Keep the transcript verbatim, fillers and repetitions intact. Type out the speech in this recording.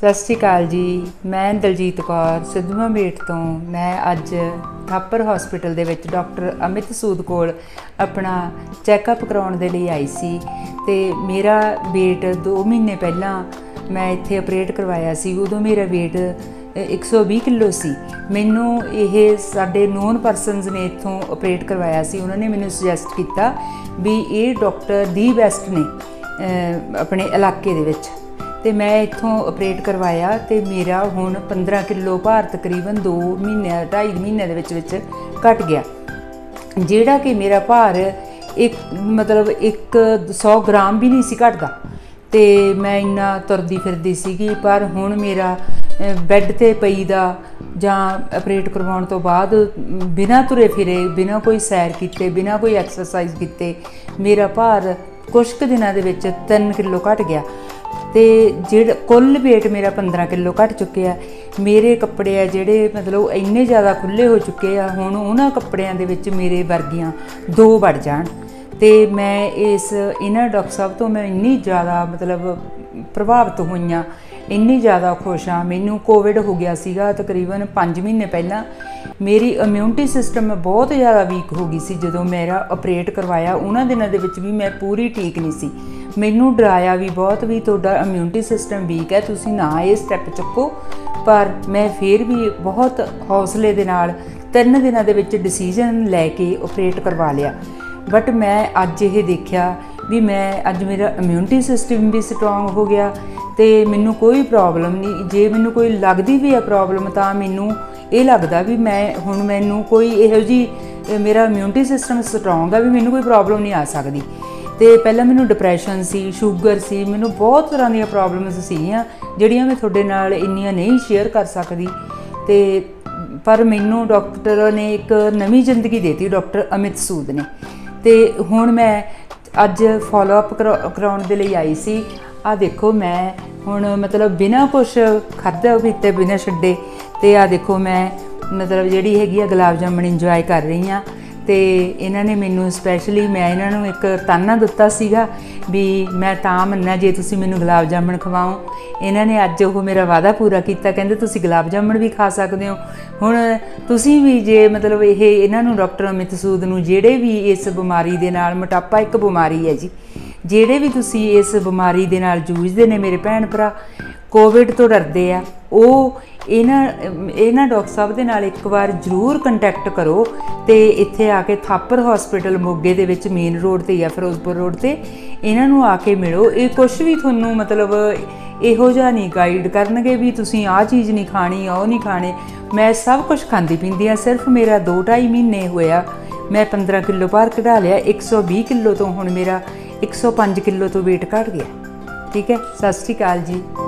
सत श्री अकाल जी, मैं दलजीत कौर सिद्धवाबेट तो मैं अज थापर हॉस्पिटल दे विच डॉक्टर अमित सूद कोल अपना चैकअप कराउण दे लई आई सी। ते मेरा वेट दो महीने पहला मैं इत्थे ऑपरेट करवाया सी, उदों मेरा वेट एक सौ भी किलो सी। मैनू ये साडे नोन परसनस ने इत्थों ऑपरेट करवाया सी, उन्होंने मैनू सुजैसट किया भी ये डॉक्टर दी बैस्ट ने अपने इलाके दे विच। तो मैं इतों ऑपरेट करवाया तो मेरा हुण पंद्रह किलो भार तकरीबन दो महीने ढाई महीने के घट गया, जेड़ा कि मेरा भार एक मतलब एक सौ ग्राम भी नहीं सी घटदा। तो मैं इन्ना तुरदी फिरदी सी, पर हुण मेरा बैड ते पई दा जां ऑपरेट करवाउण तो बाद बिना तुरे फिरे, बिना कोई सैर कीते, बिना कोई एक्सरसाइज कीते मेरा भार कुछ क दिनां दे विच तीन किलो घट गया। तो जेड़ा कुल वेट मेरा पंद्रह किलो घट चुके, मेरे कपड़े है जेडे मतलब इन्ने ज़्यादा खुले हो चुके हैं, हुण उन्हां कपड़ियां दे विच मेरे वर्गियां दो वड़ जाण। तो मैं इस इन्हां डॉक्टर साहब तो मैं इन्नी ज़्यादा मतलब प्रभावित हुई हाँ, इन्नी ज़्यादा खुश हाँ। मैनू कोविड हो गया सीगा तकरीबन पाँच महीने पहला, मेरी इम्यूनिटी सिस्टम बहुत ज़्यादा वीक हो गई सी। जदों मेरा ऑपरेट करवाया उन्हां दिनां दे विच भी मैं पूरी ठीक नहीं सी। मैनू डराया भी बहुत भी तुहाडा इम्यूनिटी सिस्टम वीक है, तुसीं ना ये स्टैप चुको, पर मैं फिर भी बहुत हौसले दे नाल तीन दिनां दे विच डिसीजन लैके ऑपरेट करवा लिया। बट मैं अज ये देखिया भी मैं अज मेरा इम्यूनिटी सिस्टम भी स्ट्रोंग हो गया, तो मैनू कोई प्रॉब्लम नहीं। जे मैनू कोई लगती भी है प्रॉब्लम तो मैनू ये लगता भी मैं हुण मैनू कोई इहो जी मेरा इम्यूनिटी सिस्टम स्ट्रोंग है भी मैनू कोई प्रॉब्लम नहीं आ सकती। तो पहला मैनू डिप्रैशन सी, शूगर सी, मैनू बहुत तरह दी प्रॉब्लम्स सीगियां जिहड़ियां मैं तुहाडे नाल इन्नियां नहीं शेयर कर सकदी। ते पर मैनू डॉक्टर ने एक नवीं जिंदगी देती डॉक्टर अमित सूद ने। ते हुण मैं अज फॉलोअप कराउण दे लई आई सी। आ देखो मैं हुण मतलब बिना कुछ खाधे पीते बिना छड्डे ते आ देखो मैं मतलब जिहड़ी हैगी आ गुलाब जामुन इंजॉय कर रही हाँ। तो इन्होंने मैनू स्पैशली मैं इन्हों एक ताना दिता सीगा भी मैं ता मन्ना जे तुसी मैनू गुलाब जामुन खवाओ। इन्होंने अज वो मेरा वादा पूरा किया, कहिंदे तुसी गुलाब जामुन भी खा सकते हो। हुण तुसी भी जे मतलब ये इन्हों डॉक्टर अमित सूद नूं जेड़े भी इस बीमारी दे नाल, मोटापा एक बीमारी है जी, जेड़े भी तुसी इस बीमारी दे नाल जूझदे ने मेरे भैन भरा कोविड तो डरदे आ, ओह इन्हां इन्हां डॉक्टर साहब दे नाल एक बार जरूर कंटैक्ट करो। तो इत्थे आके थापर हॉस्पिटल मोगे दे विच मेन रोड ते या फिरोजपुर रोड ते इन्हां नूं आके मिलो। ये कुछ भी तुहानूं मतलब इहो जिहा नहीं गाइड करनगे भी तुसीं आ चीज़ नहीं खानी, ओह नहीं खाने। मैं सब कुछ खांदी पींदी आ, सिर्फ मेरा दो ढाई महीने होया मैं पंद्रह किलो भार घटा लिया। एक सौ भी किलो तो हुण मेरा एक सौ पाँच किलो तो वेट घट गया। ठीक है, सत श्री अकाल जी।